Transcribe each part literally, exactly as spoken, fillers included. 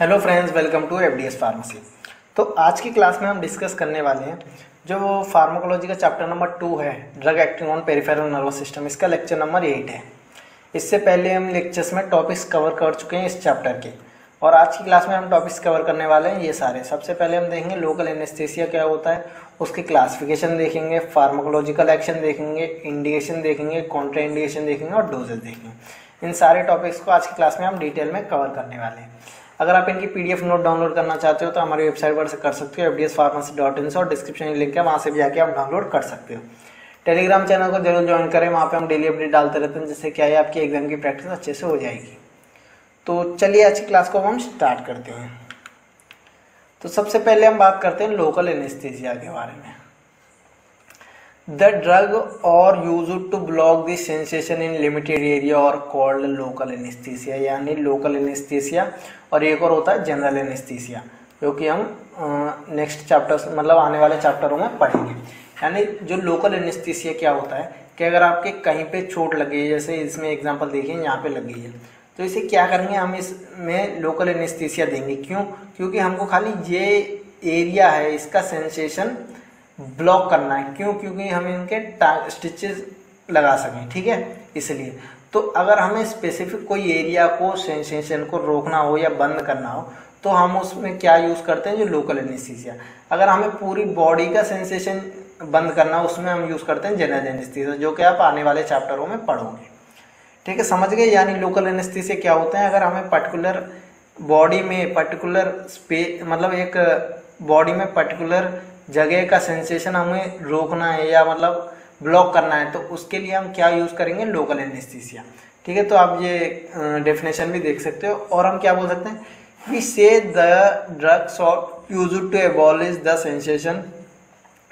Hello friends, welcome to FDS pharmacy. तो आज की क्लास में हम डिस्कस करने वाले हैं जो फार्माकोलॉजी का चैप्टर नंबर टू है, drug acting on peripheral nervous system. इसका लेक्चर नंबर एट है। इससे पहले हम लेक्चर्स में टॉपिक्स कवर कर चुके हैं इस चैप्टर के, और आज की क्लास में हम टॉपिक्स कवर करने वाले हैं ये सारे। सबसे पहले हम देखेंगे लोकल एनेस्थीसिया क्या होता है, उसकी क्लासिफिकेशन देखेंगे, फार्माकोलॉजिकल एक्शन देखेंगे, इंडिकेशन देखेंगे, कॉन्ट्रा इंडिकेशन देखेंगे और डोजेस देखेंगे। इन सारे टॉपिक्स को आज की क्लास में हम डिटेल में कवर करने वाले हैं। अगर आप इनकी पीडीएफ नोट डाउनलोड करना चाहते हो तो हमारी वेबसाइट पर से कर सकते हो, F D S pharmacy dot in, और डिस्क्रिप्शन में लिंक है, वहाँ से भी जाके आप डाउनलोड कर सकते हो। टेलीग्राम चैनल को जरूर ज्वाइन करें, वहाँ पे हम डेली अपडेट डालते रहते हैं, जिससे क्या है आपकी एग्जाम की प्रैक्टिस अच्छे से हो जाएगी। तो चलिए आज की क्लास को हम स्टार्ट करते हैं। तो सबसे पहले हम बात करते हैं लोकल एनेस्थीसिया के बारे में। The drug are used to block the sensation in limited area are called local anaesthesia, यानी लोकल एनेस्थीसिया। और एक और होता है जनरल एनेस्थीसिया, जो कि हम नेक्स्ट चैप्टर्स मतलब आने वाले चैप्टरों में पढ़ेंगे। यानी जो लोकल एनेस्थीसिया क्या होता है कि अगर आपके कहीं पे चोट लग गई, जैसे इसमें एग्जांपल देखिए यहाँ पे लग गई है, तो इसे क्या करेंगे हम इसमें लोकल एनेस्थीसिया देंगे। क्यों? क्योंकि हमको खाली ये एरिया है इसका सेंसेशन ब्लॉक करना है। क्यों? क्योंकि हम इनके स्टिचेस लगा सकें, ठीक है। इसलिए तो अगर हमें स्पेसिफिक कोई एरिया को सेंसेशन को रोकना हो या बंद करना हो तो हम उसमें क्या यूज़ करते हैं, जो लोकल एनेस्थीसिया। अगर हमें पूरी बॉडी का सेंसेशन बंद करना हो उसमें हम यूज़ करते हैं जनरल एनेस्थीसिया, जो कि आप आने वाले चैप्टरों में पढ़ोगे, ठीक है, समझ गए। यानी लोकल एनेस्थीसिया क्या होते हैं, अगर हमें पर्टिकुलर बॉडी में पर्टिकुलर स्पे मतलब एक बॉडी में पर्टिकुलर जगह का सेंसेशन हमें रोकना है या मतलब ब्लॉक करना है, तो उसके लिए हम क्या यूज़ करेंगे, लोकल एनेस्थीसिया, ठीक है। तो आप ये डेफिनेशन भी देख सकते हो। और हम क्या बोल सकते हैं, we say the drugs are used to abolish the sensation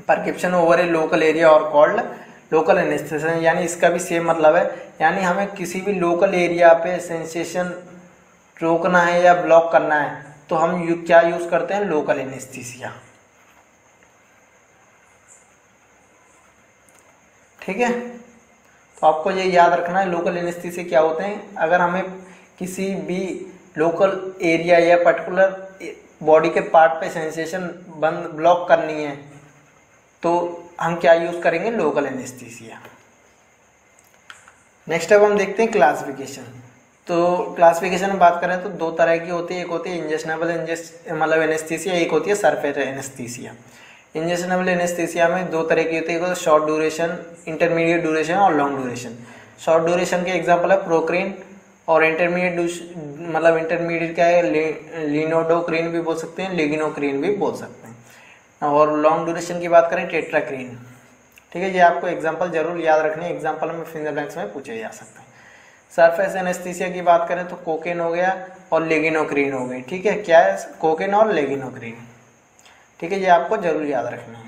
perception over a local area are called local anaesthesia. यानी इसका भी सेम मतलब है, यानी हमें किसी भी लोकल एरिया पे सेंसेशन रोकना है या ब्लॉक करना है तो हम यू, क्या यूज़ करते हैं, लोकल एनेस्थीसिया, ठीक है। तो आपको ये याद रखना है लोकल एनेस्थीसिया क्या होते हैं। अगर हमें किसी भी लोकल एरिया या पर्टिकुलर बॉडी के पार्ट पे सेंसेशन बंद ब्लॉक करनी है तो हम क्या यूज़ करेंगे, लोकल एनेस्थीसिया। नेक्स्ट अब हम देखते हैं क्लासिफिकेशन। तो क्लासिफिकेशन में बात करें तो दो तरह की होती है, एक होती है इंजेशनेबल इंजेस्ट मतलब एनेस्थीसिया, एक होती है सरफेस एनेस्थीसिया। इंजेक्शनेबल एनेस्थीसिया में दो तरह की होती है, शॉर्ट ड्यूरेशन, इंटरमीडिएट ड्यूरेशन और लॉन्ग ड्यूरेशन। शॉर्ट ड्यूरेशन के एग्जांपल है प्रोक्रीन, और इंटरमीडिएट मतलब इंटरमीडिएट क्या है, लिनोडोक्रीन भी बोल सकते हैं, लिग्नोक्रीन भी बोल सकते हैं। और लॉन्ग ड्यूरेशन की बात करें, टेट्राक्रीन, ठीक है। ये आपको एग्जाम्पल जरूर याद रखने, एग्जाम्पल में फिंगर ब्लैंक्स में पूछे जा सकते हैं। सरफेस एनेस्थीसिया की बात करें तो कोकेन हो गया और लिग्नोक्रीन हो गई, ठीक है। क्या है, कोकेन और लिग्नोक्रीन, ठीक है, ये आपको जरूर याद रखना है।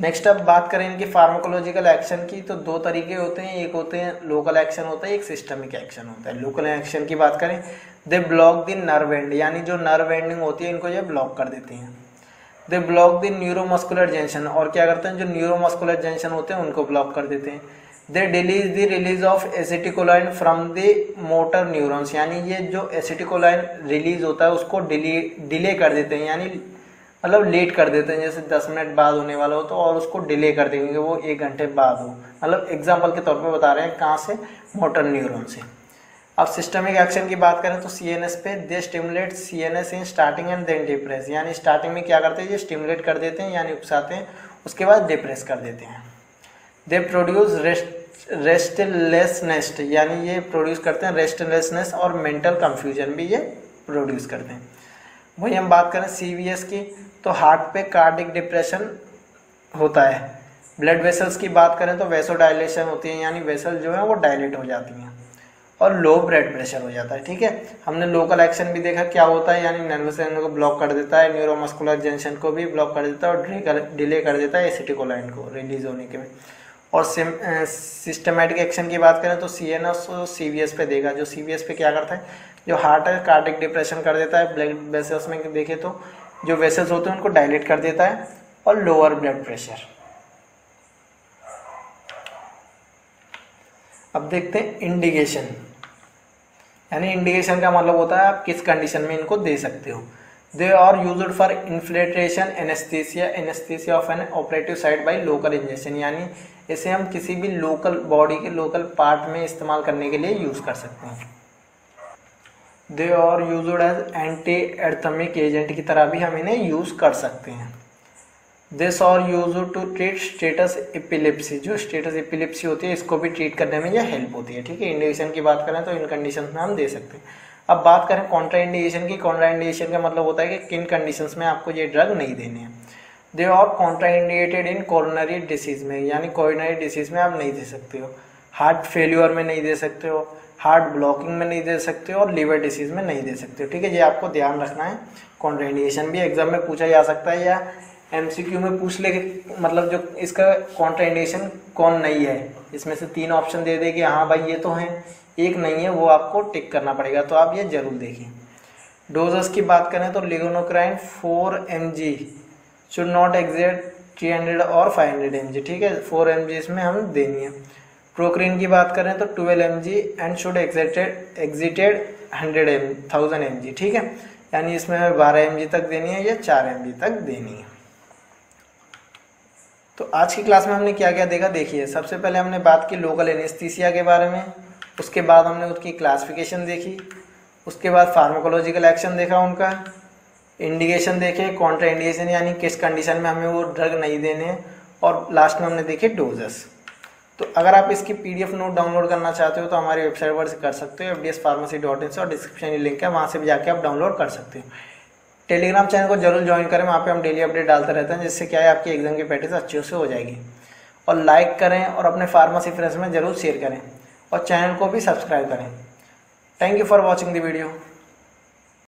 नेक्स्ट अब बात करें इनकी फार्माकोलॉजिकल एक्शन की, तो दो तरीके होते हैं, एक होते हैं लोकल एक्शन होता है, एक सिस्टमिक एक्शन होता है। लोकल एक्शन की बात करें, they block the nerve end, यानी जो नर्व एंडिंग होती है इनको ये ब्लॉक कर देते हैं। They block the neuromuscular junction, और क्या करते हैं, जो न्यूरोमस्कुलर जंक्शन होते हैं उनको ब्लॉक कर देते हैं। They delays the release of acetylcholine from the motor neurons, यानी ये जो एसिटिकोलाइन रिलीज होता है उसको डिले डिले कर देते हैं, यानी मतलब लेट कर देते हैं। जैसे दस मिनट बाद होने वाला हो तो और उसको डिले कर देंगे कि वो एक घंटे बाद हो, मतलब एग्जांपल के तौर पे बता रहे हैं, कहाँ से, मोटर न्यूरॉन से। अब सिस्टमिक एक्शन की बात करें तो सीएनएस पे, they stimulate CNS in starting and then depress, यानी स्टार्टिंग में क्या करते हैं, ये स्टिमुलेट कर देते हैं यानी उकसाते हैं, उसके बाद डिप्रेस कर देते हैं। दे प्रोड्यूस रेस्ट रेस्टलेसनेस, यानी ये प्रोड्यूस करते हैं रेस्टलेसनेस, और मेंटल कन्फ्यूजन भी ये प्रोड्यूस करते हैं। वही हम बात करें सीवीएस की, तो हार्ट पे कार्डिक डिप्रेशन होता है। ब्लड वेसल्स की बात करें तो वेसोडाइलेशन होती है, यानी वेसल जो है वो डायलेट हो जाती हैं, और लो ब्लड प्रेशर हो जाता है, ठीक है। हमने लोकल एक्शन भी देखा क्या होता है, यानी नर्वस सिस्टम को ब्लॉक कर देता है, न्यूरोमस्कुलर जंक्शन को भी ब्लॉक कर देता है, और डिले कर देता है एसिटिकोलाइन को रिलीज होने के में। और सिस्टमेटिक एक्शन की बात करें तो सीएनएस और सीवीएस पे देखा, जो सीवीएस पे क्या करता है, जो हार्ट है कार्डिक डिप्रेशन कर देता है, ब्लड वेसल्स में देखें तो जो वेसल्स होते हैं उनको डायलेट कर देता है, और लोअर ब्लड प्रेशर। अब देखते हैं इंडिकेशन। यानी इंडिकेशन का मतलब होता है आप किस कंडीशन में इनको दे सकते हो। They are used for infiltration anaesthesia anaesthesia of an operative site by local injection, यानी इसे हम किसी भी लोकल बॉडी के लोकल पार्ट में इस्तेमाल करने के लिए यूज़ कर सकते हैं। They are used as anti एर्थमिक agent की तरह भी हम इन्हें यूज़ कर सकते हैं। This are used to treat status epilepsy, जो स्टेटस एपिलेप्सी होती है इसको भी ट्रीट करने में यह हेल्प होती है। ठीक है, इंडिकेशन की बात करें तो इन कंडीशन में हम दे सकते हैं। अब बात करें कॉन्ट्राइंडिकेशन की। कॉन्ट्राइंडिकेशन का मतलब होता है कि किन कंडीशन में आपको ये ड्रग नहीं देने हैं। दे और कॉन्ट्राइंडिकेटेड इन कोरोनरी डिसीज़ में, यानी कोरोनरी डिसीज़ में आप नहीं दे सकते हो, हार्ट फेल्यूर में नहीं दे सकते हो, हार्ट ब्लॉकिंग में नहीं दे सकते और लीवर डिसीज़ में नहीं दे सकते। ठीक है, ये आपको ध्यान रखना है। कॉन्ट्राइंडिकेशन भी एग्जाम में पूछा जा सकता है या एमसीक्यू में पूछ ले, मतलब जो इसका कॉन्ट्राइंडिकेशन कौन नहीं है, इसमें से तीन ऑप्शन दे दे कि हाँ भाई ये तो है, एक नहीं है, वो आपको टिक करना पड़ेगा, तो आप ये ज़रूर देखिए। डोजेस की बात करें तो lignocaine four M G should not exceed three hundred और फाइव हंड्रेड एम जी। ठीक है, फोर एम जी इसमें हम देनी है। प्रोक्रीन की बात करें तो twelve M G and should exceeded exceeded hundred M thousand M G. ठीक है, यानी इसमें हमें ट्वेल्व एम जी तक देनी है या फोर एम जी तक देनी है। तो आज की क्लास में हमने क्या क्या देखा, देखिए सबसे पहले हमने बात की लोकल एनेस्थीसिया के बारे में, उसके बाद हमने उसकी क्लासिफिकेशन देखी, उसके बाद फार्माकोलॉजिकल एक्शन देखा उनका, इंडिकेशन देखे, कॉन्ट्राइंडिकेशन यानी किस कंडीशन में हमें वो ड्रग नहीं देने, और लास्ट में हमने देखे डोजेस। तो अगर आप इसकी पीडीएफ नोट डाउनलोड करना चाहते हो तो हमारी वेबसाइट पर से कर सकते हो, F D S pharmacy dot in, और डिस्क्रिप्शन लिंक है, वहाँ से भी जाके आप डाउनलोड कर सकते हो। टेलीग्राम चैनल को जरूर ज्वाइन करें, वहाँ पे हम डेली अपडेट डालते रहते हैं, जिससे क्या है आपकी एग्जाम की प्रैक्टिस अच्छे से हो जाएगी। और लाइक करें और अपने फार्मेसी फ्रेंड्स में जरूर शेयर करें और चैनल को भी सब्सक्राइब करें। Thank you for watching the video.